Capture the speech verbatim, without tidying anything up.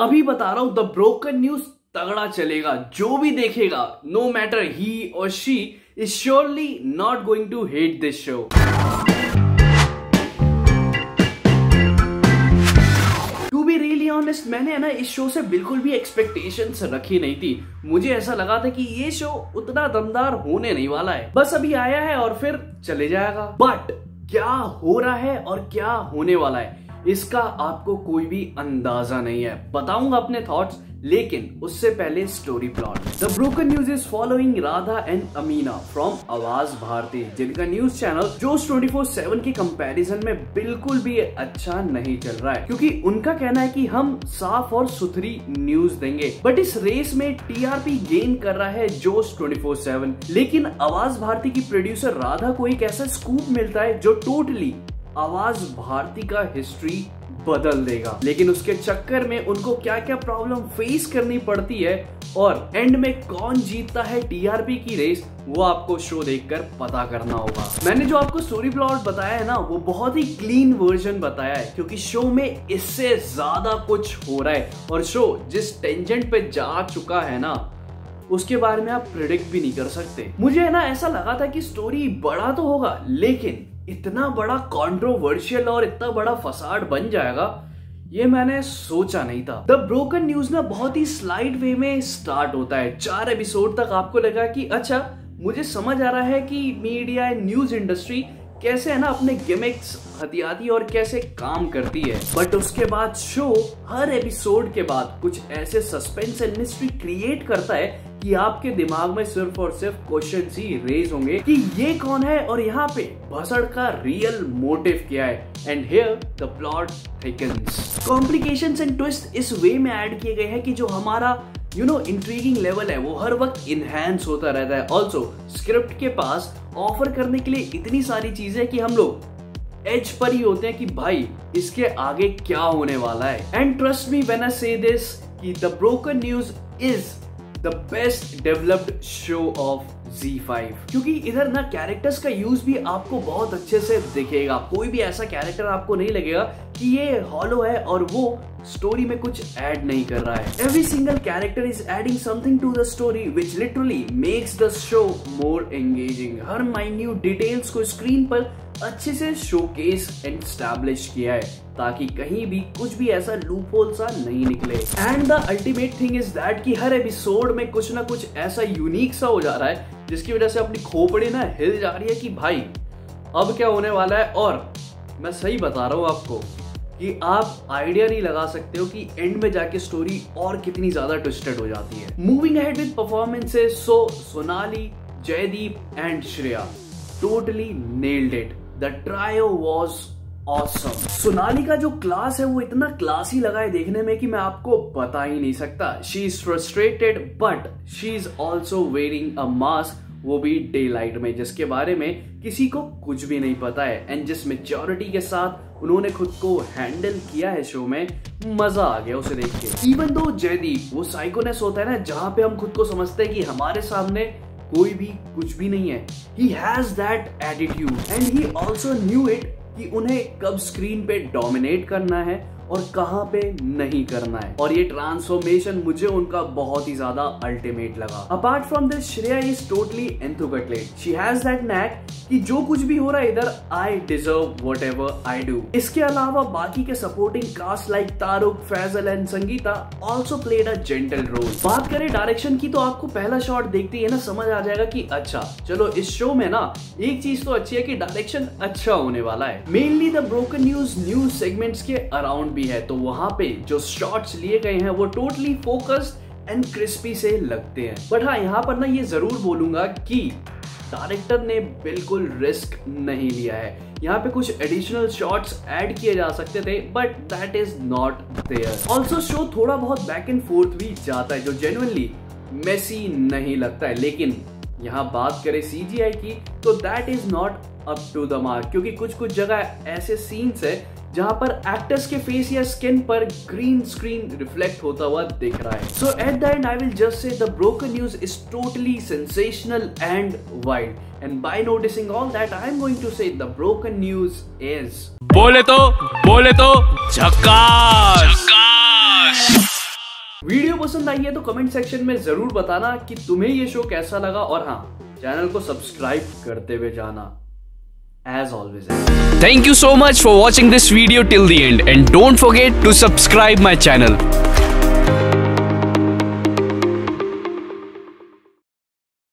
अभी बता रहा हूं द ब्रोकन न्यूज तगड़ा चलेगा। जो भी देखेगा नो मैटर ही और she is surely not going to hate this show. To be really honest, मैंने ना इस शो से बिल्कुल भी एक्सपेक्टेशंस रखी नहीं थी। मुझे ऐसा लगा था कि ये शो उतना दमदार होने नहीं वाला है, बस अभी आया है और फिर चले जाएगा। बट क्या हो रहा है और क्या होने वाला है इसका आपको कोई भी अंदाजा नहीं है। बताऊंगा अपने थॉट्स, लेकिन उससे पहले story plot. The broken news is following Radha and Amina from Awaaz Bharati, जिनका news channel Josh twenty four seven के कंपैरिजन में बिल्कुल भी अच्छा नहीं चल रहा है, क्योंकि उनका कहना है कि हम साफ और सुथरी न्यूज देंगे। बट इस रेस में टीआरपी गेन कर रहा है जोश ट्वेंटी फोर सेवन। लेकिन आवाज भारती की प्रोड्यूसर राधा को एक ऐसा स्कूप मिलता है जो टोटली आवाज भारती का हिस्ट्री बदल देगा। लेकिन उसके चक्कर में उनको क्या क्या प्रॉब्लम फेस करनी पड़ती है और एंड में कौन जीतता है टीआरपी की रेस, वो आपको शो देखकर पता करना होगा। मैंने जो आपको स्टोरी प्लॉट बताया है ना, वो बहुत ही क्लीन वर्जन बताया है, क्योंकि शो में इससे ज्यादा कुछ हो रहा है और शो जिस टेंजेंट पे जा चुका है ना, उसके बारे में आप प्रेडिक्ट भी नहीं कर सकते। मुझे है ना ऐसा लगा था कि स्टोरी बड़ा तो होगा, लेकिन इतना बड़ा कंट्रोवर्शियल और इतना बड़ा फसाद बन जाएगा ये मैंने सोचा नहीं था। द ब्रोकन न्यूज ना बहुत ही स्लाइड वे में स्टार्ट होता है। चार एपिसोड तक आपको लगा कि अच्छा, मुझे समझ आ रहा है कि मीडिया एंड न्यूज इंडस्ट्री कैसे है ना अपने गिमिक्स हथियाती और कैसे काम करती है। बट उसके बाद शो हर एपिसोड के बाद कुछ ऐसे सस्पेंस एंड मिस्ट्री क्रिएट करता है कि आपके दिमाग में सिर्फ और सिर्फ क्वेश्चंस ही रेज होंगे कि ये कौन है और यहाँ पे भसड़ का रियल मोटिव क्या है। And here the plot thickens. Complications and twist इस वे में ऐड किए गए हैं कि जो हमारा यू नो इंट्रीगिंग लेवल है वो हर वक्त इनहैंस होता रहता है। ऑल्सो स्क्रिप्ट के पास ऑफर करने के लिए इतनी सारी चीजें कि हम लोग एज पर ही होते हैं कि भाई इसके आगे क्या होने वाला है। And trust me when I say this कि the broken news is The best developed show of Zee five, क्योंकि इधर ना कैरेक्टर्स का यूज भी आपको बहुत अच्छे से दिखेगा। कोई भी ऐसा कैरेक्टर आपको नहीं लगेगा कि ये हॉलो है और वो स्टोरी में कुछ ऐड नहीं कर रहा है। Every single character is adding something to the story which literally makes the show more engaging. हर माइन्यूट डिटेल्स को स्क्रीन पर अच्छे से शोकेस एंड एस्टैब्लिश किया है, ताकि कहीं भी कुछ भी ऐसा लूपहोल सा नहीं निकले। And the ultimate thing is that कि हर एपिसोड में कुछ ना कुछ ऐसा यूनिक सा हो जा रहा है, जिसकी वजह से अपनी खोपड़ी ना हिल जा रही है कि भाई अब क्या होने वाला है। और मैं सही बता रहा हूँ आपको कि आप आइडिया नहीं लगा सकते हो कि एंड में जाके स्टोरी और कितनी ज्यादा ट्विस्टेड हो जाती है। Moving ahead with performances, so Sonali, Jaideep and Shreya totally nailed it. The trio was awesome. Sonali का जो क्लास है वो इतना क्लासी लगा है देखने में कि मैं आपको बता ही नहीं सकता। She is frustrated but she is also wearing a mask, वो भी daylight में, जिसके बारे में किसी को कुछ भी नहीं पता है। एंड जिस मेच्योरिटी के साथ उन्होंने खुद को हैंडल किया है शो में, मजा आ गया उसे देख के। इवन दो जयदीप वो साइकोनेस होता है ना, जहाँ पे हम खुद को समझते हैं कि हमारे सामने कोई भी कुछ भी नहीं है, he has that attitude and he also knew it कि उन्हें कब स्क्रीन पे डोमिनेट करना है और कहाँ पे नहीं करना है। और ये ट्रांसफॉर्मेशन मुझे उनका बहुत ही ज्यादा अल्टीमेट लगा। Apart from this, Shreya is totally एंथुगटलेट। शी हैज दैट नैक कि जो कुछ भी हो रहा है इधर, I deserve whatever I do. इसके अलावा बाकी के supporting cast like Taaruk, Faisal and Sangeeta also played a gentle role. बात करें डायरेक्शन की तो आपको पहला शॉट देखते ही ना समझ आ जाएगा कि अच्छा चलो इस शो में ना एक चीज तो अच्छी है कि डायरेक्शन अच्छा होने वाला है। Mainly the broken news news segments के अराउंड भी है, तो वहाँ पे जो शॉट्स लिए गए हैं वो टोटली फोकस्ड एंड क्रिस्पी से लगते हैं। बट हाँ, यहाँ पर ना ये जरूर बोलूंगा कि डायरेक्टर ने बिल्कुल रिस्क नहीं लिया है। यहाँ पे कुछ एडिशनल शॉट्स ऐड किए जा सकते थे, but that is not there. Also show थोड़ा बहुत बैक एंड फोर्थ भी जाता है, जो जेन्युइनली मेसी नहीं लगता है। लेकिन यहाँ बात करें सीजीआई की तो that is not up to the mark, क्योंकि कुछ कुछ जगह ऐसे सीन्स है जहाँ पर एक्टर्स के फेस या स्किन पर ग्रीन स्क्रीन रिफ्लेक्ट होता हुआ दिख रहा है। So at the end I will just say the broken news is totally sensational and wild. And by noticing all that I am going to say the broken news is बोले तो बोले तो झकास। वीडियो पसंद आई है तो comment section में जरूर बताना कि तुम्हें ये शो कैसा लगा, और हाँ, चैनल को सब्सक्राइब करते हुए जाना as always. Thank you so much for watching this video till the end, and don't forget to subscribe my channel.